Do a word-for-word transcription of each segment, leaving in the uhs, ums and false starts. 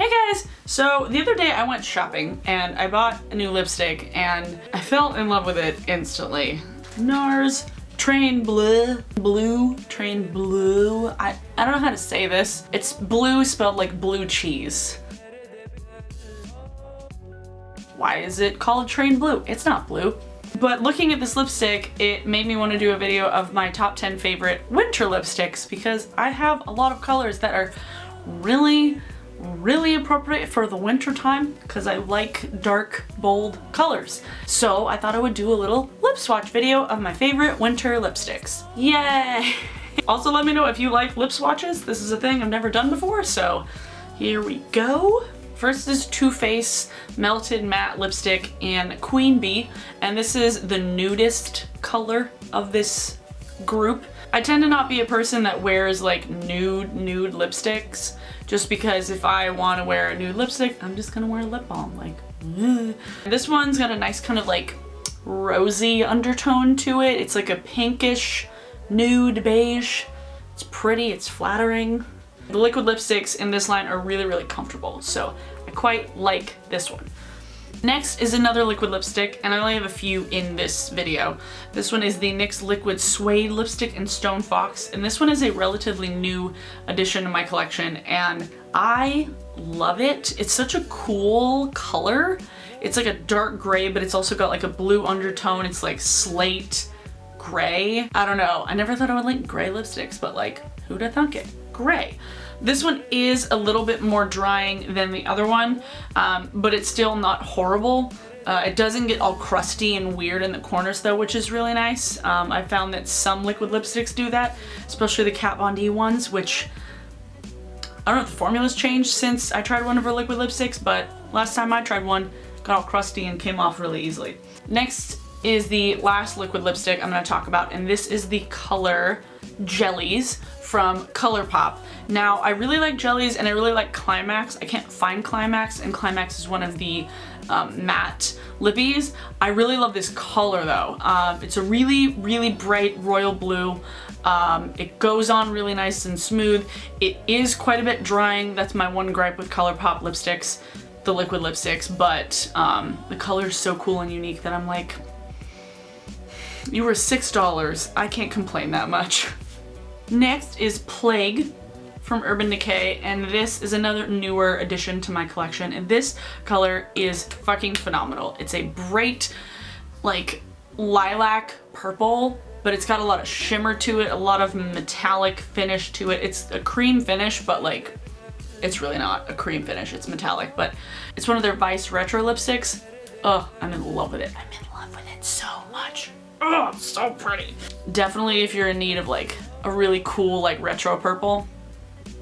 Hey guys! So the other day I went shopping and I bought a new lipstick and I fell in love with it instantly. NARS Train Bleu, blue, Train Bleu. I, I don't know how to say this. It's blue spelled like blue cheese. Why is it called Train Bleu? It's not blue. But looking at this lipstick, it made me want to do a video of my top ten favorite winter lipsticks because I have a lot of colors that are really, really appropriate for the winter time because I like dark, bold colors. So I thought I would do a little lip swatch video of my favorite winter lipsticks. Yay! Also, let me know if you like lip swatches. This is a thing I've never done before, so here we go. First is Too Faced Melted Matte Lipstick in Queen B, and this is the nudist color of this group. I tend to not be a person that wears like nude, nude lipsticks, just because if I want to wear a nude lipstick, I'm just gonna wear a lip balm, like, ugh. This one's got a nice kind of like rosy undertone to it. It's like a pinkish, nude, beige. It's pretty, it's flattering. The liquid lipsticks in this line are really, really comfortable, so I quite like this one. Next is another liquid lipstick, and I only have a few in this video. This one is the NYX Liquid Suede Lipstick in Stone Fox, and this one is a relatively new addition to my collection, and I love it. It's such a cool color. It's like a dark gray, but it's also got like a blue undertone. It's like slate gray. I don't know. I never thought I would like gray lipsticks, but like, who'd I thunk it? Gray. This one is a little bit more drying than the other one, um, but it's still not horrible. Uh, it doesn't get all crusty and weird in the corners though, which is really nice. Um, I found that some liquid lipsticks do that, especially the Kat Von D ones, which I don't know if the formula's changed since I tried one of her liquid lipsticks, but last time I tried one, it got all crusty and came off really easily. Next is the last liquid lipstick I'm going to talk about, and this is the color Jellies from ColourPop. Now, I really like Jellies and I really like Climax. I can't find Climax, and Climax is one of the um, matte lippies. I really love this color though. Um, it's a really, really bright royal blue. Um, it goes on really nice and smooth. It is quite a bit drying. That's my one gripe with ColourPop lipsticks, the liquid lipsticks, but um, the color is so cool and unique that I'm like, you were six dollars. I can't complain that much. Next is Plague from Urban Decay, and this is another newer addition to my collection, and this color is fucking phenomenal. It's a bright, like, lilac purple, but it's got a lot of shimmer to it, a lot of metallic finish to it. It's a cream finish, but like, it's really not a cream finish, it's metallic, but it's one of their Vice retro lipsticks. Oh, I'm in love with it. I'm in love with it so much. Oh, it's so pretty. Definitely if you're in need of like a really cool like retro purple,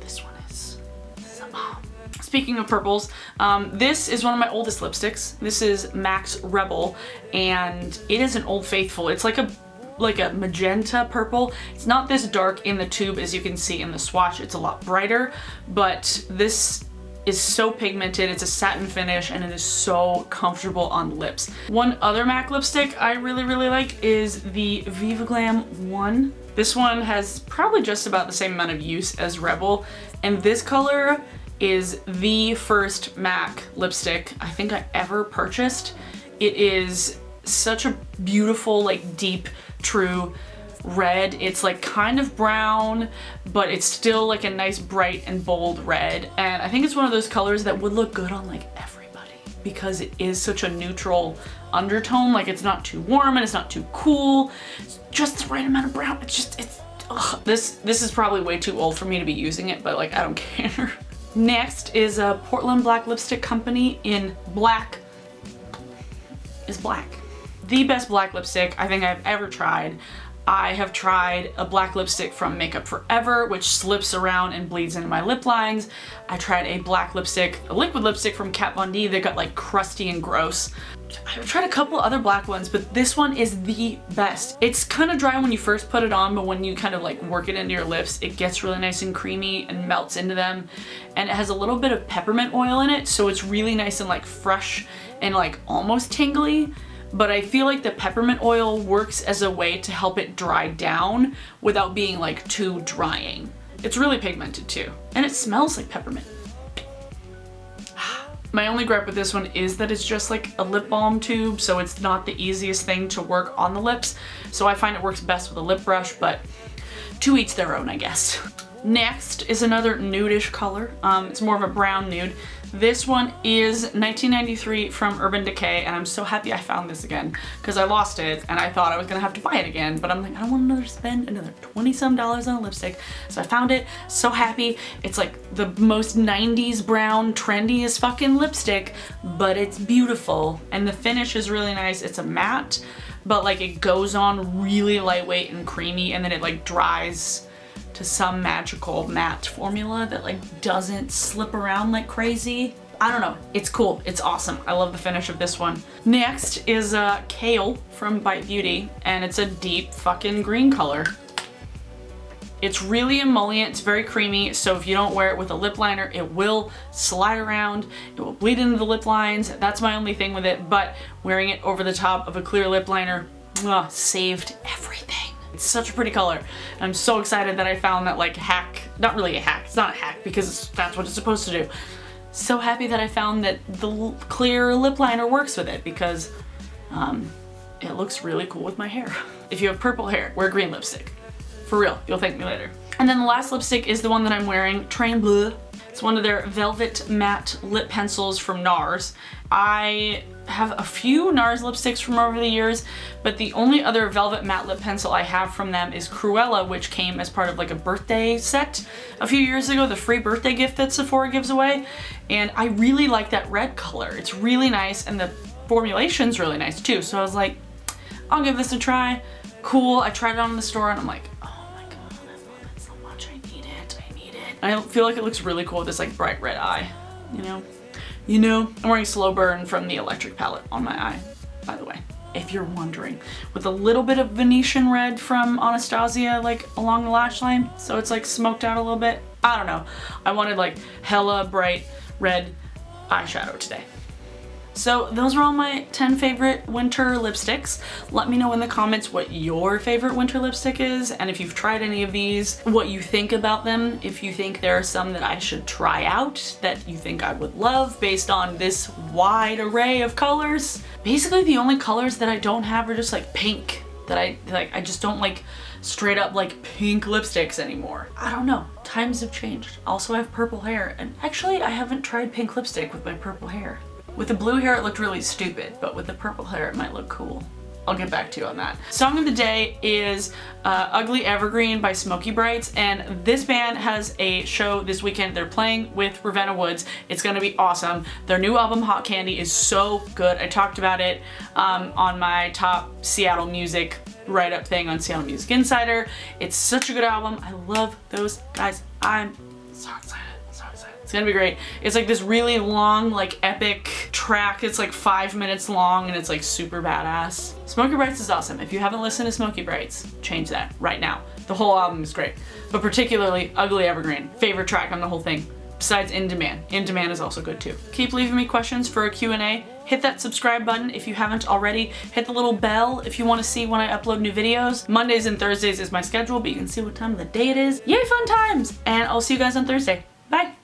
this one is, this is a bomb. Speaking of purples, um, this is one of my oldest lipsticks. This is MAC's Rebel, and it is an Old Faithful. It's like a like a magenta purple. It's not this dark in the tube as you can see in the swatch. It's a lot brighter, but this is so pigmented. It's a satin finish and it is so comfortable on lips. One other MAC lipstick I really, really like is the Viva Glam one. This one has probably just about the same amount of use as Rebel, and this color is the first MAC lipstick I think I ever purchased. It is such a beautiful, like, deep, true red. It's like kind of brown, but it's still like a nice bright and bold red, and I think it's one of those colors that would look good on like everybody because it is such a neutral undertone. Like, it's not too warm and it's not too cool. It's just the right amount of brown. It's just, it's, ugh. This, this is probably way too old for me to be using it, but like, I don't care. Next is a Portland Black Lipstick Company in Black is Black. The best black lipstick I think I've ever tried. I have tried a black lipstick from Makeup Forever, which slips around and bleeds into my lip lines. I tried a black lipstick, a liquid lipstick from Kat Von D that got like crusty and gross. I've tried a couple other black ones, but this one is the best. It's kind of dry when you first put it on, but when you kind of like work it into your lips, it gets really nice and creamy and melts into them. And it has a little bit of peppermint oil in it, so it's really nice and like fresh and like almost tingly. But I feel like the peppermint oil works as a way to help it dry down without being like too drying. It's really pigmented too, and it smells like peppermint. My only gripe with this one is that it's just like a lip balm tube, so it's not the easiest thing to work on the lips. So I find it works best with a lip brush, but to each their own, I guess. Next is another nudish color. Um, it's more of a brown nude. This one is nineteen ninety-three from Urban Decay, and I'm so happy I found this again because I lost it and I thought I was gonna have to buy it again, but I'm like, I don't want another spend another twenty some dollars on a lipstick. So I found it, so happy. It's like the most nineties brown, trendiest fucking lipstick, but it's beautiful. And the finish is really nice. It's a matte, but like it goes on really lightweight and creamy, and then it like dries to some magical matte formula that like doesn't slip around like crazy. I don't know, it's cool, it's awesome. I love the finish of this one. Next is uh, Kale from Bite Beauty, and it's a deep fucking green color. It's really emollient, it's very creamy, so if you don't wear it with a lip liner, it will slide around, it will bleed into the lip lines. That's my only thing with it, but wearing it over the top of a clear lip liner, mwah, saved everything. It's such a pretty color. I'm so excited that I found that like hack, not really a hack, it's not a hack because that's what it's supposed to do. So happy that I found that the clear lip liner works with it because um, it looks really cool with my hair. If you have purple hair, wear green lipstick. For real, you'll thank me later. And then the last lipstick is the one that I'm wearing, Train Bleu. It's one of their Velvet Matte lip pencils from NARS. I have a few NARS lipsticks from over the years, but the only other Velvet Matte lip pencil I have from them is Cruella, which came as part of like a birthday set a few years ago, the free birthday gift that Sephora gives away. And I really like that red color. It's really nice, and the formulation's really nice too. So I was like, I'll give this a try. Cool, I tried it on in the store and I'm like, I feel like it looks really cool with this like bright red eye, you know? You know, I'm wearing Slow Burn from the Electric Palette on my eye, by the way, if you're wondering. With a little bit of Venetian red from Anastasia, like along the lash line, so it's like smoked out a little bit. I don't know. I wanted like hella bright red eyeshadow today. So those are all my ten favorite winter lipsticks. Let me know in the comments what your favorite winter lipstick is, and if you've tried any of these, what you think about them, if you think there are some that I should try out that you think I would love based on this wide array of colors. Basically the only colors that I don't have are just like pink, that I like. I just don't like straight up like pink lipsticks anymore. I don't know, times have changed. Also I have purple hair, and actually I haven't tried pink lipstick with my purple hair. With the blue hair, it looked really stupid, but with the purple hair, it might look cool. I'll get back to you on that. Song of the day is uh, Ugly Evergreen by Smoky Brights, and this band has a show this weekend. They're playing with Ravenna Woods. It's gonna be awesome. Their new album, Hot Candy, is so good. I talked about it um, on my top Seattle Music write-up thing on Seattle Music Insider. It's such a good album. I love those guys. I'm so excited. It's gonna be great. It's like this really long, like epic track. It's like five minutes long and it's like super badass. Smoky Brights is awesome. If you haven't listened to Smoky Brights, change that right now. The whole album is great, but particularly Ugly Evergreen, favorite track on the whole thing, besides In Demand. In Demand is also good too. Keep leaving me questions for a Q and A. Hit that subscribe button if you haven't already. Hit the little bell if you want to see when I upload new videos. Mondays and Thursdays is my schedule, but you can see what time of the day it is. Yay, fun times! And I'll see you guys on Thursday. Bye!